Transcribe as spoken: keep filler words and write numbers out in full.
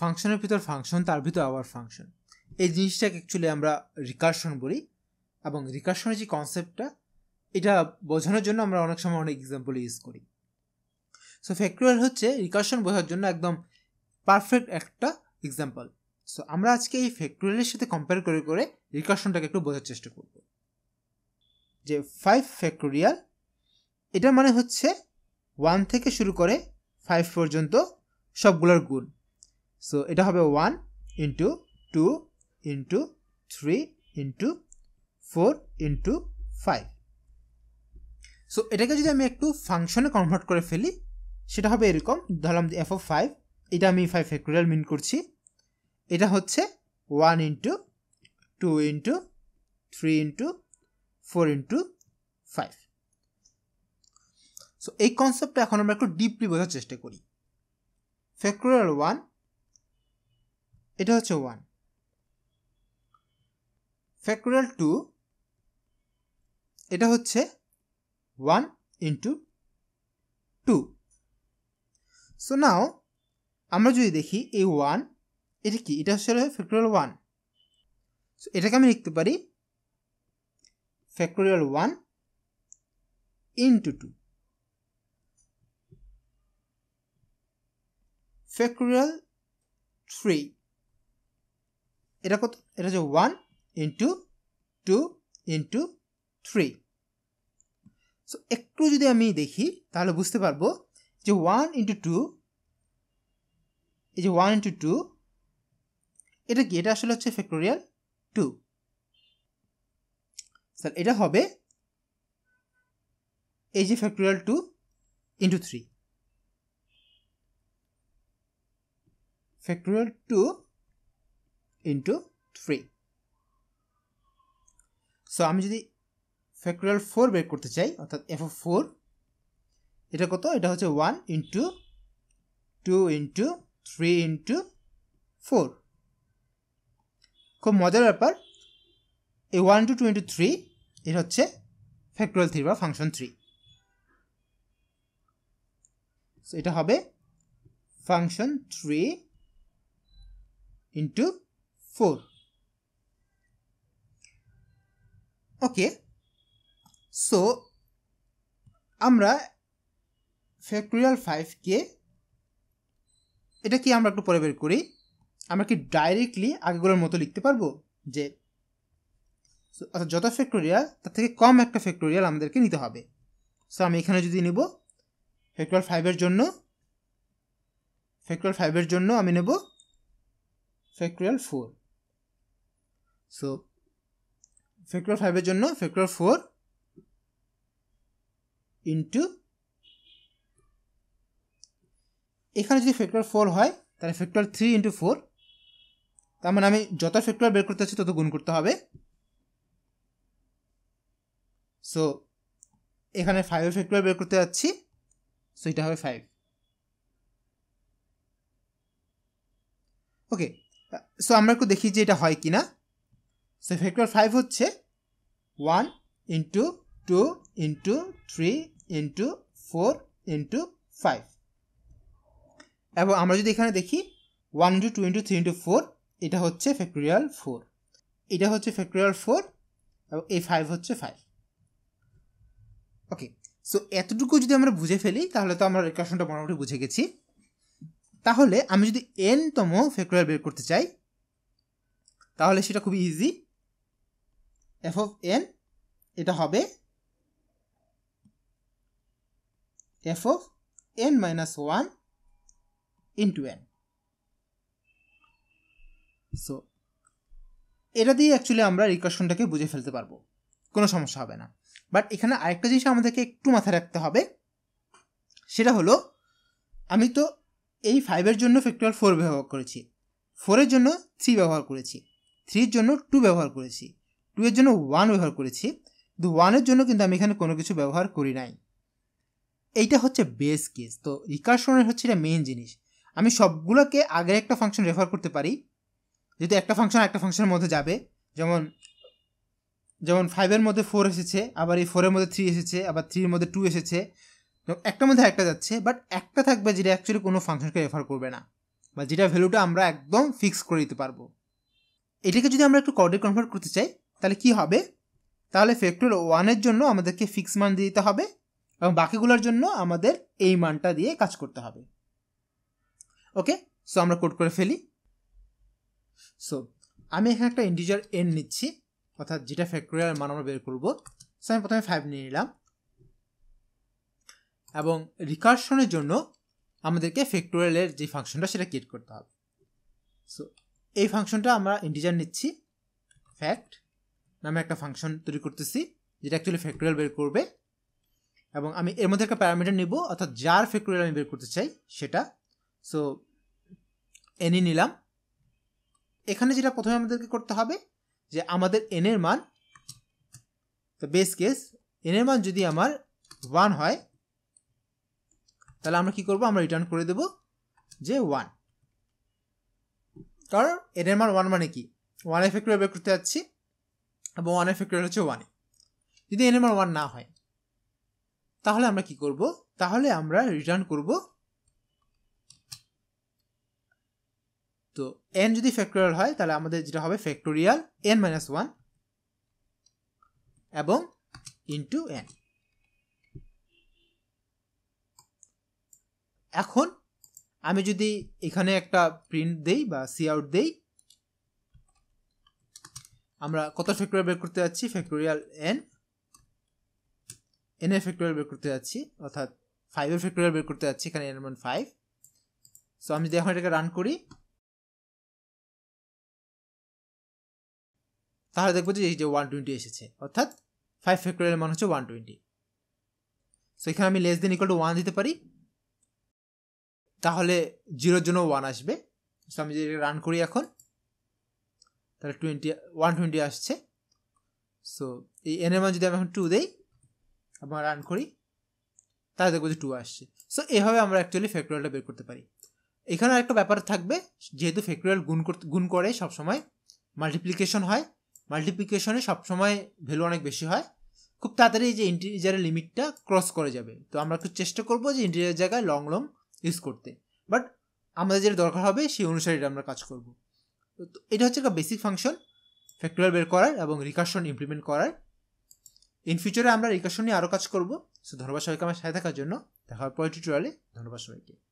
ফাংশনের ভিতর ফাংশন, তার ভিতর আবার ফাংশন, এই জিনিসটাকে অ্যাকচুয়ালি আমরা রিকার্শন বলি। এবং রিকার্শনের যে কনসেপ্টটা, এটা বোঝানোর জন্য আমরা অনেক সময় অনেক এক্সাম্পল ইউজ করি। সো ফ্যাক্টরিয়াল হচ্ছে রিকার্শন বোঝার জন্য একদম পারফেক্ট একটা এক্সাম্পল। সো আমরা আজকে এই ফ্যাক্টরিয়ালের সাথে কম্পেয়ার করে করে রিকার্শনটাকে একটু বোঝার চেষ্টা করব। যে ফাইভ ফ্যাক্টরিয়াল, এটা মানে হচ্ছে ওয়ান থেকে শুরু করে ফাইভ পর্যন্ত সবগুলোর গুণ। সো এটা হবে one into two into three into four into five. So এটাকে যদি আমি একটু ফাংশনে কনভার্ট করে ফেলি, সেটা হবে এরকম। ধরলাম এফ অফ ফাইভ, এটা আমি ফাইভ ফ্যাক্টরিয়াল মিন করছি। এটা হচ্ছে one into two into three into four into five. So এই কনসেপ্টটা এখন আমরা একটু ডিপলি বোঝার চেষ্টা করি। ফ্যাক্টরিয়াল ওয়ান, এটা হচ্ছে ওয়ান। ফ্যাক্টরিয়াল টু, এটা হচ্ছে one into two. So now আমরা যদি দেখি এই ওয়ান, এটা কি, এটা আসলে ফ্যাক্টরিয়াল ওয়ান। সো এটাকে আমি লিখতে পারি factorial one into two. Factorial three, এটা কত, এটা হচ্ছে one into two into three. So একটু যদি আমি দেখি তাহলে বুঝতে পারবো যে ওয়ান ইন্টু টু, এই যে ওয়ান ইন্টু টু, এটা কি, এটা আসলে হচ্ছে ফ্যাক্টরিয়াল টু। স্যার এটা হবে এই যে factorial two into three, factorial two into three. So আমি যদি ফ্যাক্টরিয়াল ফোর বের করতে চাই, অর্থাৎ এফ অফ ফোর, এটা কত, এটা হচ্ছে one into two into three into four. খুব মজার ব্যাপার, এই one into two into three, এটা হচ্ছে ফ্যাক্টরিয়াল থ্রি বা ফাংশন থ্রি। সো এটা হবে function three into four. Okay, so আমরা ফ্যাক্টরিয়াল ফাইভকে, এটা কি আমরা একটু পরে বের করি, আমরা কি ডাইরেক্টলি আগেগুলোর মতো লিখতে পারবো? যে অর্থাৎ যত ফ্যাক্টরিয়াল তার থেকে কম একটা ফ্যাক্টরিয়াল আমাদেরকে নিতে হবে। সো আমি এখানে যদি নেব ফ্যাক্টরিয়াল ফাইভের জন্য, ফ্যাক্টরিয়াল ফাইভের জন্য আমি নেব ফ্যাক্টরিয়াল ফোর। সো ফ্যাক্টরিয়াল ফাইভের জন্য ফ্যাক্টরিয়াল ফোর ইন্টু, এখানে যদি ফ্যাক্টরিয়াল ফোর হয় তাহলে ফ্যাক্টরিয়াল থ্রি ইন্টু ফোর, তার মানে আমি যত ফ্যাক্টরিয়াল বের করতে চাচ্ছি তত গুণ করতে হবে। সো এখানে ফাইভের ফ্যাক্টরিয়াল বের করতে যাচ্ছি, সো এটা হবে ফাইভ। ওকে, সো আমরা একটু দেখি যে এটা হয় কি না। সো ফ্যাক্টরিয়াল ফাইভ হচ্ছে one into two into three into four into five. এবং আমরা যদি এখানে দেখি one into two into three into four, এটা হচ্ছে ফ্যাক্টরিয়াল ফোর, এটা হচ্ছে ফ্যাক্টরিয়াল ফোর, এবং এই ফাইভ হচ্ছে ফাইভ। ওকে, সো এতটুকু যদি আমরা বুঝে ফেলি তাহলে তো আমরা রিকার্শনটা মোটামুটি বুঝে গেছি। তাহলে আমি যদি এনতম ফ্যাক্টরিয়াল বের করতে চাই তাহলে সেটা খুবই ইজি। এফ অফ এন, এটা হবে F of N minus one into N. So এটা দিয়ে অ্যাকচুয়ালি আমরা রিকার্শনটাকে বুঝে ফেলতে পারবো, কোনো সমস্যা হবে না। বাট এখানে আরেকটা জিনিস আমাদেরকে একটু মাথায় রাখতে হবে, সেটা হলো আমি তো এই ফাইভের জন্য ফ্যাক্টরিয়াল ফোর ব্যবহার করেছি, ফোরের জন্য থ্রি ব্যবহার করেছি, থ্রির জন্য টু ব্যবহার করেছি, টু এর জন্য ওয়ান ব্যবহার করেছি, কিন্তু ওয়ানের জন্য কিন্তু আমি এখানে কোনো কিছু ব্যবহার করি নাই। এইটা হচ্ছে বেস কেস। তো রিকার্শনের হচ্ছে এটা মেইন জিনিস, আমি সবগুলোকে আগে একটা ফাংশন রেফার করতে পারি, যেহেতু একটা ফাংশন একটা ফাংশনের মধ্যে যাবে। যেমন যেমন ফাইভের মধ্যে ফোর এসেছে, আবার এই ফোরের মধ্যে থ্রি এসেছে, আবার থ্রির মধ্যে টু এসেছে, একটার মধ্যে একটা যাচ্ছে, বাট একটা থাকবে যেটা অ্যাকচুয়ালি কোনো ফাংশনকে রেফার করবে না, जेटा भैल्यूटा आमरा एकदम फिक्स करे दिते पारबो। एटाके जोदि आमरा एकटु कोडे कनभार्ट करते चाइ ताहले कि होबे, ताहले फैक्टोरियल वन एर जोन्नो आमादेरके फिक्स मान दिते होबे और बाकीगुलोर जोन्नो आमादेर एई मानटा दिये काज करते होबे। ओके, सो आमरा कोड करे फेली। सो आमि एखाने एकटा इंटिजर n निच्छि, अर्थात जेटा फैक्टोरियल मान आमरा बेर करब। सो आमि प्रथमे फाइव निये निलाम এবং রিকার্শনের জন্য আমাদেরকে ফ্যাক্টোরিয়ালের যে ফাংশনটা সেটা ক্রিয়েট করতে হবে। সো এই ফাংশনটা আমরা ইন্টিজার নিচ্ছি, ফ্যাক্ট নামে একটা ফাংশন তৈরি করতেছি যেটা অ্যাকচুয়ালি ফ্যাক্টোরিয়াল বের করবে, এবং আমি এর মধ্যে একটা প্যারামিটার নিব অর্থাৎ যার ফ্যাক্টোরিয়াল আমি বের করতে চাই সেটা। সো এনই নিলাম। এখানে যেটা প্রথমে আমাদেরকে করতে হবে যে আমাদের এন এর মান, তো বেস কেস এন এর মান যদি আমার ওয়ান হয় তাহলে আমরা কি করব, আমরা রিটার্ন করে দেব যে ওয়ান, কারণ এর মান ওয়ান মানে কি ওয়ান এর ফ্যাক্টরিয়াল বের করতে যাচ্ছি এবং ওয়ান এর ফ্যাক্টরিয়াল হচ্ছে ওয়ান। যদি এর মান ওয়ান না হয় তাহলে আমরা কি করব, তাহলে আমরা রিটার্ন করব তো এন যদি ফ্যাক্টরিয়াল হয় তাহলে আমাদের যেটা হবে ফ্যাক্টরিয়াল এন মাইনাস ওয়ান এবং ইনটু এন। এখন আমি যদি এখানে একটা প্রিন্ট দেই বা সি আউট দেই, আমরা কত ফ্যাক্টরিয়াল বের করতে যাচ্ছি, ফ্যাক্টরিয়াল এন, এন এর ফ্যাক্টরিয়াল বের করতে যাচ্ছি অর্থাৎ ফাইভ এর ফ্যাক্টরিয়াল বের করতে যাচ্ছি, এখানে এন এর মান ফাইভ। সো আমি যদি এখন এটাকে রান করি তাহলে দেখবো যে এই যে ওয়ান টোয়েন্টি এসেছে, অর্থাৎ ফাইভ ফ্যাক্টরিয়াল মান হচ্ছে ওয়ান টোয়েন্টি। সো এখানে আমি less than equal to one দিতে পারি, তাহলে জিরোর জন্য ওয়ান আসবে। সো আমি যদি রান করি এখন তাহলে টোয়েন্টি ওয়ান টোয়েন্টি আসছে। সো এই এন এর মান যদি আমি এখন টু দেই আবার রান করি তাহলে দেখবো যে টু আসছে। সো এইভাবে আমরা অ্যাকচুয়ালি ফ্যাক্টরিয়ালটা বের করতে পারি। এখানে আরেকটা ব্যাপার থাকবে, যেহেতু ফ্যাক্টরিয়াল গুণ করতে গুণ করে সবসময় মাল্টিপ্লিকেশন হয়, মাল্টিপ্লিকেশনে সবসময় ভ্যালু অনেক বেশি হয়, খুব তাড়াতাড়ি যে ইন্টিজারের লিমিটটা ক্রস করে যাবে। তো আমরা একটু চেষ্টা করবো যে ইন্টিজারের জায়গায় লং লং ইউজ করতে, বাট আমাদের যেটা দরকার হবে সেই অনুসারে এটা আমরা কাজ করব। তো এটা হচ্ছে একটা বেসিক ফাংশন ফ্যাক্টরিয়াল বের করার এবং রিকার্শন ইমপ্লিমেন্ট করার। ইন ফিউচারে আমরা রিকার্শন নিয়ে আরও কাজ করব। সো ধন্যবাদ সবাইকে আমার সাথে থাকার জন্য, দেখা হবে পরের টিউটোরিয়ালে। ধন্যবাদ সবাইকে।